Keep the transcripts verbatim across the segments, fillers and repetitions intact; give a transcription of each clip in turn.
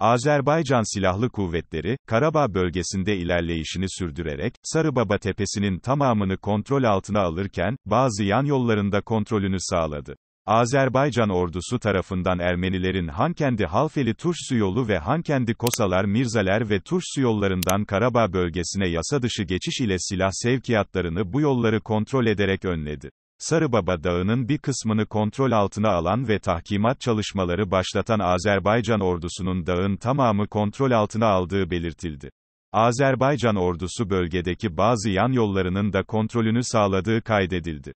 Azerbaycan Silahlı Kuvvetleri, Karabağ bölgesinde ilerleyişini sürdürerek, Sarıbaba Tepesi'nin tamamını kontrol altına alırken, bazı yan yollarında kontrolünü sağladı. Azerbaycan ordusu tarafından Ermenilerin Hankendi-Halfeli Tursu yolu ve Hankendi-Kosalar-Mirzaler ve Tursu yollarından Karabağ bölgesine yasa dışı geçiş ile silah sevkiyatlarını bu yolları kontrol ederek önledi. Sarıbaba Dağı'nın bir kısmını kontrol altına alan ve tahkimat çalışmaları başlatan Azerbaycan ordusunun dağın tamamı kontrol altına aldığı belirtildi. Azerbaycan ordusu bölgedeki bazı yan yollarının da kontrolünü sağladığı kaydedildi.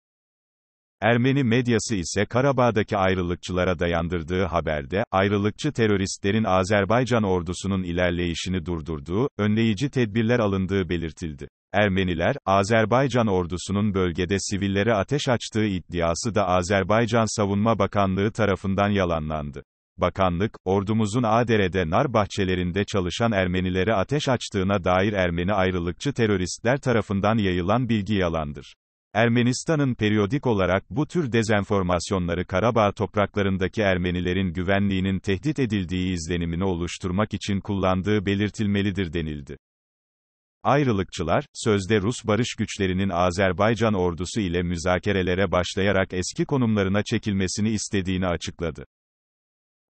Ermeni medyası ise Karabağ'daki ayrılıkçılara dayandırdığı haberde, ayrılıkçı teröristlerin Azerbaycan ordusunun ilerleyişini durdurduğu, önleyici tedbirler alındığı belirtildi. Ermeniler, Azerbaycan ordusunun bölgede sivillere ateş açtığı iddiası da Azerbaycan Savunma Bakanlığı tarafından yalanlandı. Bakanlık, ordumuzun Adere'de nar bahçelerinde çalışan Ermenilere ateş açtığına dair Ermeni ayrılıkçı teröristler tarafından yayılan bilgi yalandır. Ermenistan'ın periyodik olarak bu tür dezenformasyonları Karabağ topraklarındaki Ermenilerin güvenliğinin tehdit edildiği izlenimini oluşturmak için kullandığı belirtilmelidir denildi. Ayrılıkçılar, sözde Rus barış güçlerinin Azerbaycan ordusu ile müzakerelere başlayarak eski konumlarına çekilmesini istediğini açıkladı.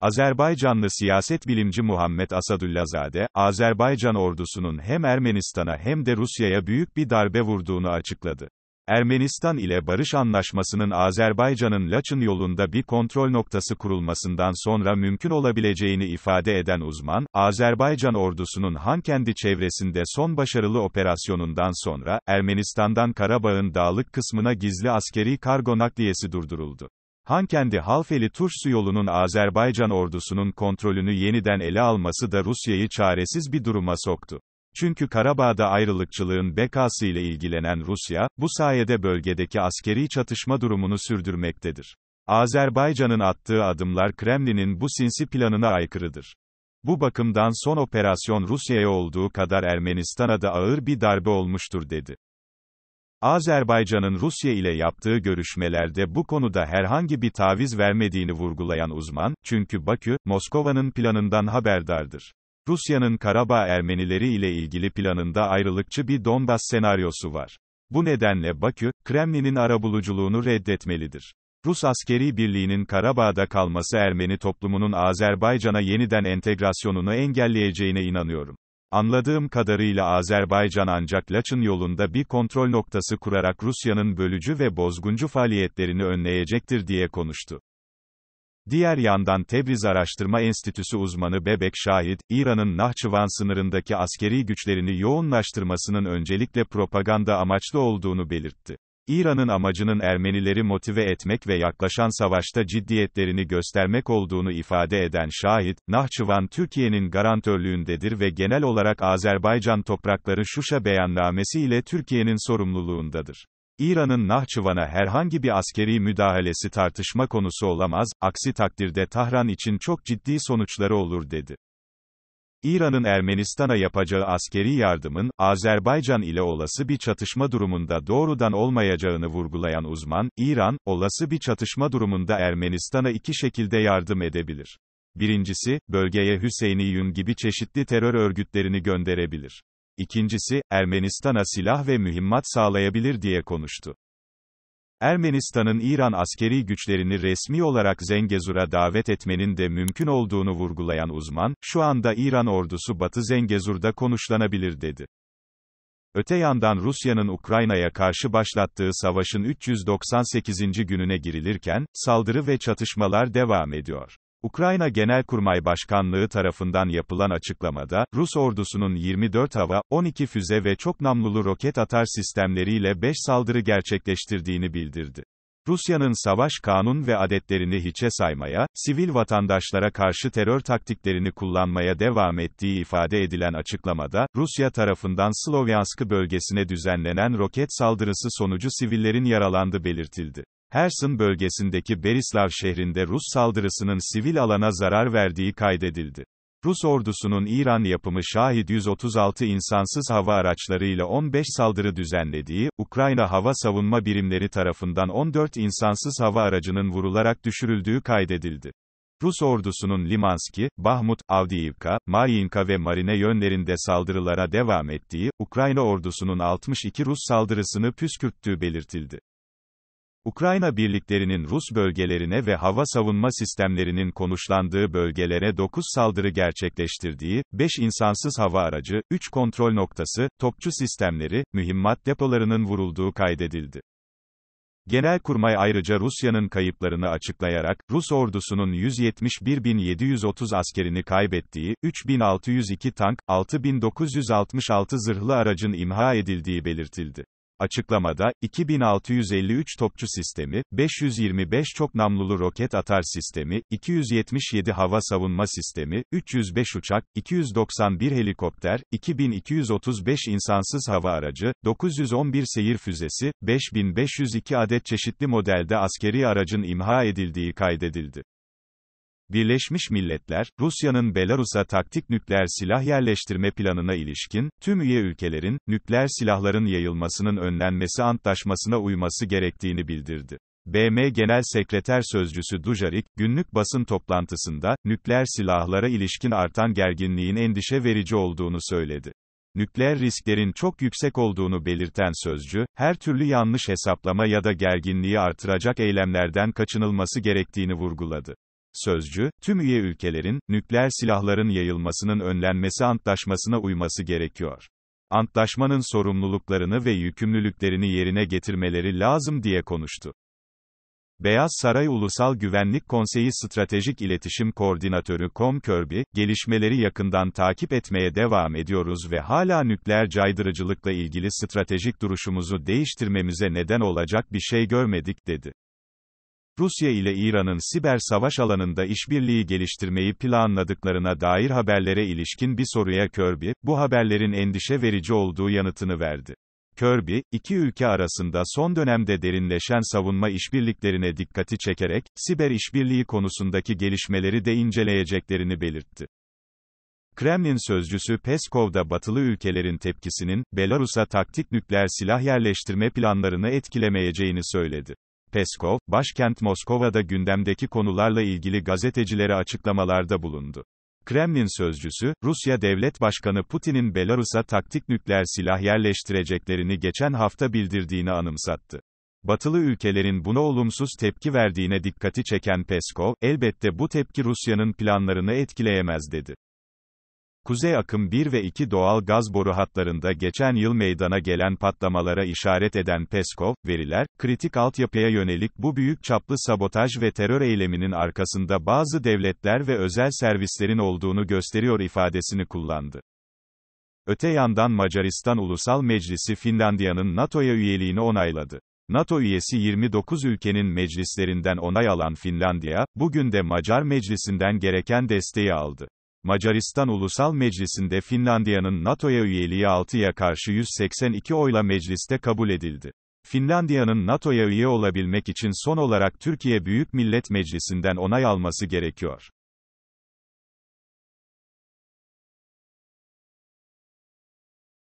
Azerbaycanlı siyaset bilimci Muhammed Asadülazade, Azerbaycan ordusunun hem Ermenistan'a hem de Rusya'ya büyük bir darbe vurduğunu açıkladı. Ermenistan ile barış anlaşmasının Azerbaycan'ın Laçın yolunda bir kontrol noktası kurulmasından sonra mümkün olabileceğini ifade eden uzman, Azerbaycan ordusunun Hankendi çevresinde son başarılı operasyonundan sonra, Ermenistan'dan Karabağ'ın dağlık kısmına gizli askeri kargo nakliyesi durduruldu. Hankendi-Halfeli Tursu yolunun Azerbaycan ordusunun kontrolünü yeniden ele alması da Rusya'yı çaresiz bir duruma soktu. Çünkü Karabağ'da ayrılıkçılığın bekası ile ilgilenen Rusya, bu sayede bölgedeki askeri çatışma durumunu sürdürmektedir. Azerbaycan'ın attığı adımlar Kremlin'in bu sinsi planına aykırıdır. Bu bakımdan son operasyon Rusya'ya olduğu kadar Ermenistan'a da ağır bir darbe olmuştur dedi. Azerbaycan'ın Rusya ile yaptığı görüşmelerde bu konuda herhangi bir taviz vermediğini vurgulayan uzman, çünkü Bakü, Moskova'nın planından haberdardır. Rusya'nın Karabağ Ermenileri ile ilgili planında ayrılıkçı bir Donbas senaryosu var. Bu nedenle Bakü, Kremlin'in arabuluculuğunu reddetmelidir. Rus askeri birliğinin Karabağ'da kalması Ermeni toplumunun Azerbaycan'a yeniden entegrasyonunu engelleyeceğine inanıyorum. Anladığım kadarıyla Azerbaycan ancak Laçın yolunda bir kontrol noktası kurarak Rusya'nın bölücü ve bozguncu faaliyetlerini önleyecektir diye konuştu. Diğer yandan Tebriz Araştırma Enstitüsü uzmanı Bebek Şahit, İran'ın Nahçıvan sınırındaki askeri güçlerini yoğunlaştırmasının öncelikle propaganda amaçlı olduğunu belirtti. İran'ın amacının Ermenileri motive etmek ve yaklaşan savaşta ciddiyetlerini göstermek olduğunu ifade eden Şahit, Nahçıvan Türkiye'nin garantörlüğündedir ve genel olarak Azerbaycan toprakları Şuşa beyannamesi ile Türkiye'nin sorumluluğundadır. İran'ın Nahçıvan'a herhangi bir askeri müdahalesi tartışma konusu olamaz, aksi takdirde Tahran için çok ciddi sonuçları olur dedi. İran'ın Ermenistan'a yapacağı askeri yardımın, Azerbaycan ile olası bir çatışma durumunda doğrudan olmayacağını vurgulayan uzman, İran, olası bir çatışma durumunda Ermenistan'a iki şekilde yardım edebilir. Birincisi, bölgeye Hüseyniyun gibi çeşitli terör örgütlerini gönderebilir. İkincisi, Ermenistan'a silah ve mühimmat sağlayabilir diye konuştu. Ermenistan'ın İran askeri güçlerini resmi olarak Zengezur'a davet etmenin de mümkün olduğunu vurgulayan uzman, şu anda İran ordusu Batı Zengezur'da konuşlanabilir dedi. Öte yandan Rusya'nın Ukrayna'ya karşı başlattığı savaşın üç yüz doksan sekizinci gününe girilirken, saldırı ve çatışmalar devam ediyor. Ukrayna Genelkurmay Başkanlığı tarafından yapılan açıklamada, Rus ordusunun yirmi dört hava, on iki füze ve çok namlulu roket atar sistemleriyle beş saldırı gerçekleştirdiğini bildirdi. Rusya'nın savaş kanun ve adetlerini hiçe saymaya, sivil vatandaşlara karşı terör taktiklerini kullanmaya devam ettiği ifade edilen açıklamada, Rusya tarafından Slovyanskı bölgesine düzenlenen roket saldırısı sonucu sivillerin yaralandığı belirtildi. Herson bölgesindeki Berislav şehrinde Rus saldırısının sivil alana zarar verdiği kaydedildi. Rus ordusunun İran yapımı Şahit yüz otuz altı insansız hava araçlarıyla on beş saldırı düzenlediği, Ukrayna hava savunma birimleri tarafından on dört insansız hava aracının vurularak düşürüldüğü kaydedildi. Rus ordusunun Limanski, Bahmut, Avdiivka, Marinka ve Marine yönlerinde saldırılara devam ettiği, Ukrayna ordusunun altmış iki Rus saldırısını püskürttüğü belirtildi. Ukrayna birliklerinin Rus bölgelerine ve hava savunma sistemlerinin konuşlandığı bölgelere dokuz saldırı gerçekleştirdiği, beş insansız hava aracı, üç kontrol noktası, topçu sistemleri, mühimmat depolarının vurulduğu kaydedildi. Genelkurmay ayrıca Rusya'nın kayıplarını açıklayarak, Rus ordusunun yüz yetmiş bir bin yedi yüz otuz askerini kaybettiği, üç bin altı yüz iki tank, altı bin dokuz yüz altmış altı zırhlı aracın imha edildiği belirtildi. Açıklamada, iki bin altı yüz elli üç topçu sistemi, beş yüz yirmi beş çok namlulu roket atar sistemi, iki yüz yetmiş yedi hava savunma sistemi, üç yüz beş uçak, iki yüz doksan bir helikopter, iki bin iki yüz otuz beş insansız hava aracı, dokuz yüz on bir seyir füzesi, beş bin beş yüz iki adet çeşitli modelde askeri aracın imha edildiği kaydedildi. Birleşmiş Milletler, Rusya'nın Belarus'a taktik nükleer silah yerleştirme planına ilişkin, tüm üye ülkelerin, nükleer silahların yayılmasının önlenmesi antlaşmasına uyması gerektiğini bildirdi. B M Genel Sekreter Sözcüsü Dujarric, günlük basın toplantısında, nükleer silahlara ilişkin artan gerginliğin endişe verici olduğunu söyledi. Nükleer risklerin çok yüksek olduğunu belirten sözcü, her türlü yanlış hesaplama ya da gerginliği artıracak eylemlerden kaçınılması gerektiğini vurguladı. Sözcü, tüm üye ülkelerin, nükleer silahların yayılmasının önlenmesi antlaşmasına uyması gerekiyor. Antlaşmanın sorumluluklarını ve yükümlülüklerini yerine getirmeleri lazım diye konuştu. Beyaz Saray Ulusal Güvenlik Konseyi Stratejik İletişim Koordinatörü Kom Körbi, gelişmeleri yakından takip etmeye devam ediyoruz ve hala nükleer caydırıcılıkla ilgili stratejik duruşumuzu değiştirmemize neden olacak bir şey görmedik, dedi. Rusya ile İran'ın siber savaş alanında işbirliği geliştirmeyi planladıklarına dair haberlere ilişkin bir soruya Kirby, bu haberlerin endişe verici olduğu yanıtını verdi. Kirby, iki ülke arasında son dönemde derinleşen savunma işbirliklerine dikkati çekerek, siber işbirliği konusundaki gelişmeleri de inceleyeceklerini belirtti. Kremlin sözcüsü Peskov da batılı ülkelerin tepkisinin, Belarus'a taktik nükleer silah yerleştirme planlarını etkilemeyeceğini söyledi. Peskov, başkent Moskova'da gündemdeki konularla ilgili gazetecilere açıklamalarda bulundu. Kremlin sözcüsü, Rusya Devlet Başkanı Putin'in Belarus'a taktik nükleer silah yerleştireceklerini geçen hafta bildirdiğini anımsattı. Batılı ülkelerin buna olumsuz tepki verdiğine dikkati çeken Peskov, elbette bu tepki Rusya'nın planlarını etkileyemez dedi. Kuzey akım bir ve iki doğal gaz boru hatlarında geçen yıl meydana gelen patlamalara işaret eden Peskov, veriler, kritik altyapıya yönelik bu büyük çaplı sabotaj ve terör eyleminin arkasında bazı devletler ve özel servislerin olduğunu gösteriyor ifadesini kullandı. Öte yandan Macaristan Ulusal Meclisi Finlandiya'nın NATO'ya üyeliğini onayladı. NATO üyesi yirmi dokuz ülkenin meclislerinden onay alan Finlandiya, bugün de Macar Meclisi'nden gereken desteği aldı. Macaristan Ulusal Meclisi'nde Finlandiya'nın NATO'ya üyeliği altıya karşı yüz seksen iki oyla mecliste kabul edildi. Finlandiya'nın NATO'ya üye olabilmek için son olarak Türkiye Büyük Millet Meclisi'nden onay alması gerekiyor.